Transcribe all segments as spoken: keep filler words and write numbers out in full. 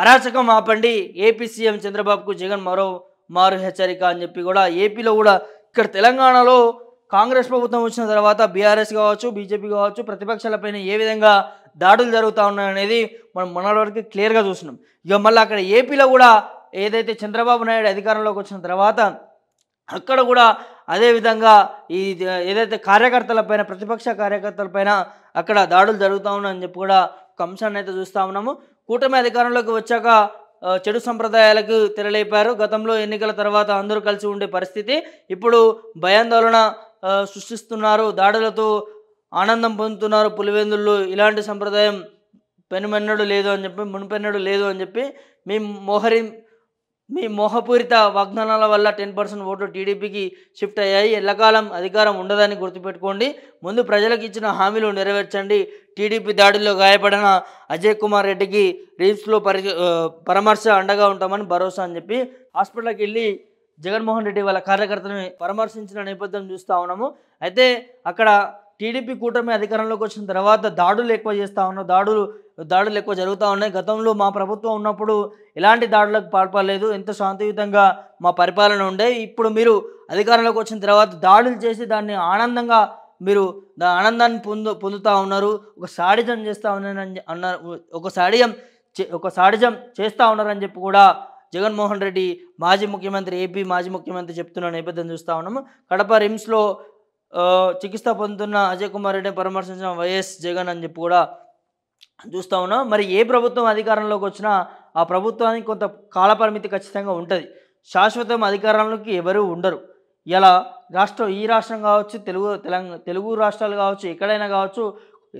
అరాచకం ఆపండి, AP CM చంద్రబాబుకు జగన్ మరో మారు హెచ్చరిక అని చెప్పి కూడా ఏపీలో కూడా ఇక్కడ తెలంగాణలో కాంగ్రెస్ ప్రభుత్వం వచ్చిన తర్వాత బీఆర్ఎస్ కావచ్చు, బీజేపీ కావచ్చు, ప్రతిపక్షాలపైన ఏ విధంగా దాడులు జరుగుతూ ఉన్నాయనేది మనం మొన్నటి వరకు క్లియర్గా చూస్తున్నాం. ఇక మళ్ళీ అక్కడ ఏపీలో కూడా ఏదైతే చంద్రబాబు నాయుడు అధికారంలోకి వచ్చిన తర్వాత అక్కడ కూడా అదేవిధంగా ఈ ఏదైతే కార్యకర్తలపైన, ప్రతిపక్ష కార్యకర్తలపైన అక్కడ దాడులు జరుగుతూ ఉన్నాయని చెప్పి కూడా ఒక అంశాన్ని అయితే చూస్తూ ఉన్నాము. కూటమి అధికారంలోకి వచ్చాక చెడు సంప్రదాయాలకు తెరలేపారు. గతంలో ఎన్నికల తర్వాత అందరూ కలిసి ఉండే పరిస్థితి, ఇప్పుడు భయాందోళన సృష్టిస్తున్నారు, దాడులతో ఆనందం పొందుతున్నారు. పులివెందుల్లో ఇలాంటి సంప్రదాయం పెనుమెన్నడు లేదు అని చెప్పి మునుపెన్నడు లేదు అని చెప్పి మీ మోహరి మీ మోహపూరిత వాగ్దానాల వల్ల టెన్ పర్సెంట్ ఓట్లు టీడీపీకి షిఫ్ట్ అయ్యాయి. ఎల్లకాలం అధికారం ఉండదని గుర్తుపెట్టుకోండి, ముందు ప్రజలకు ఇచ్చిన హామీలు నెరవేర్చండి. టీడీపీ దాడిలో గాయపడిన అజయ్ కుమార్ రెడ్డికి రిమ్స్లో పరి పరామర్శ అండగా ఉంటామని భరోసా అని చెప్పి హాస్పిటల్కి వెళ్ళి జగన్మోహన్ రెడ్డి వాళ్ళ కార్యకర్తలను పరామర్శించిన నేపథ్యం చూస్తూ ఉన్నాము. అయితే అక్కడ టీడీపీ కూటమి అధికారంలోకి వచ్చిన తర్వాత దాడులు ఎక్కువ చేస్తూ ఉన్నారు, దాడులు దాడులు ఎక్కువ జరుగుతూ ఉన్నాయి. గతంలో మా ప్రభుత్వం ఉన్నప్పుడు ఎలాంటి దాడులకు పాల్పడలేదు, ఎంత శాంతియుతంగా మా పరిపాలన ఉండే. ఇప్పుడు మీరు అధికారంలోకి వచ్చిన తర్వాత దాడులు చేసి దాన్ని ఆనందంగా మీరు దా ఆనందాన్ని పొందు పొందుతూ ఉన్నారు, ఒక సాడిజం చేస్తూ ఉన్నారని అన్నారు ఒక సాడియం ఒక సాడిజం చేస్తూ ఉన్నారని చెప్పి కూడా జగన్మోహన్ రెడ్డి మాజీ ముఖ్యమంత్రి, ఏపీ మాజీ ముఖ్యమంత్రి చెప్తున్న నేపథ్యం చూస్తూ ఉన్నాము. కడప రిమ్స్లో చికిత్స పొందుతున్న అజయ్ కుమార్ రెడ్డిని పరామర్శించిన వైఎస్ జగన్ అని చెప్పి కూడా చూస్తూ ఉన్నాం. మరి ఏ ప్రభుత్వం అధికారంలోకి వచ్చినా ఆ ప్రభుత్వానికి కొంత కాలపరిమితి ఖచ్చితంగా ఉంటుంది, శాశ్వతం అధికారంలోకి ఎవరూ ఉండరు. ఇలా రాష్ట్రం ఈ రాష్ట్రం కావచ్చు, తెలుగు తెలంగాణ తెలుగు రాష్ట్రాలు కావచ్చు, ఎక్కడైనా కావచ్చు,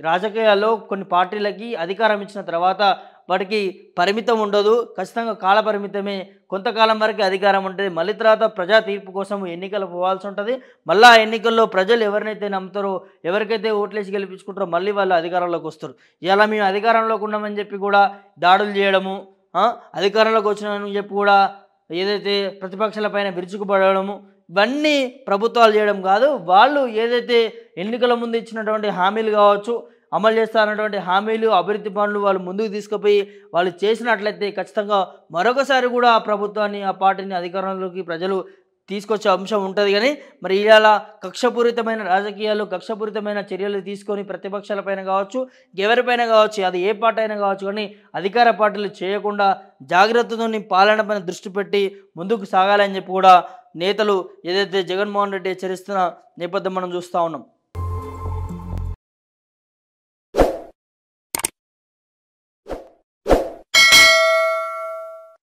రాజకీయాల్లో కొన్ని పార్టీలకి అధికారం ఇచ్చిన తర్వాత వాటికి పరిమితం ఉండదు, ఖచ్చితంగా కాలపరిమితమే. కొంతకాలం వరకు అధికారం ఉంటుంది, మళ్ళీ తర్వాత ప్రజా తీర్పు కోసం ఎన్నికలు పోవాల్సి ఉంటుంది. మళ్ళీ ఆ ఎన్నికల్లో ప్రజలు ఎవరినైతే నమ్ముతారో, ఎవరికైతే ఓట్లేసి గెలిపించుకుంటారో మళ్ళీ వాళ్ళు అధికారంలోకి వస్తారు. ఇలా మేము అధికారంలోకి ఉన్నామని చెప్పి కూడా దాడులు చేయడము, అధికారంలోకి వచ్చినామని చెప్పి కూడా ఏదైతే ప్రతిపక్షాలపైన విరుచుకుపడడము, ఇవన్నీ ప్రభుత్వాలు చేయడం కాదు. వాళ్ళు ఏదైతే ఎన్నికల ముందు ఇచ్చినటువంటి హామీలు కావచ్చు, అమలు చేస్తున్నటువంటి హామీలు, అభివృద్ధి పనులు వాళ్ళు ముందుకు తీసుకుపోయి వాళ్ళు చేసినట్లయితే ఖచ్చితంగా మరొకసారి కూడా ఆ ప్రభుత్వాన్ని, ఆ పార్టీని అధికారంలోకి ప్రజలు తీసుకొచ్చే అంశం ఉంటుంది. కానీ మరి ఇలా కక్షపూరితమైన రాజకీయాలు, కక్షపూరితమైన చర్యలు తీసుకొని ప్రతిపక్షాలపైన కావచ్చు, ఎవరిపైన కావచ్చు, అది ఏ పార్టీ అయినా కావచ్చు, కానీ అధికార పార్టీలు చేయకుండా జాగ్రత్తతోని పాలన పైన దృష్టి పెట్టి ముందుకు సాగాలని చెప్పి కూడా నేతలు ఏదైతే జగన్మోహన్ రెడ్డి హెచ్చరిస్తున్న నేపథ్యం మనం చూస్తూ ఉన్నాం.